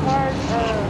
Of course,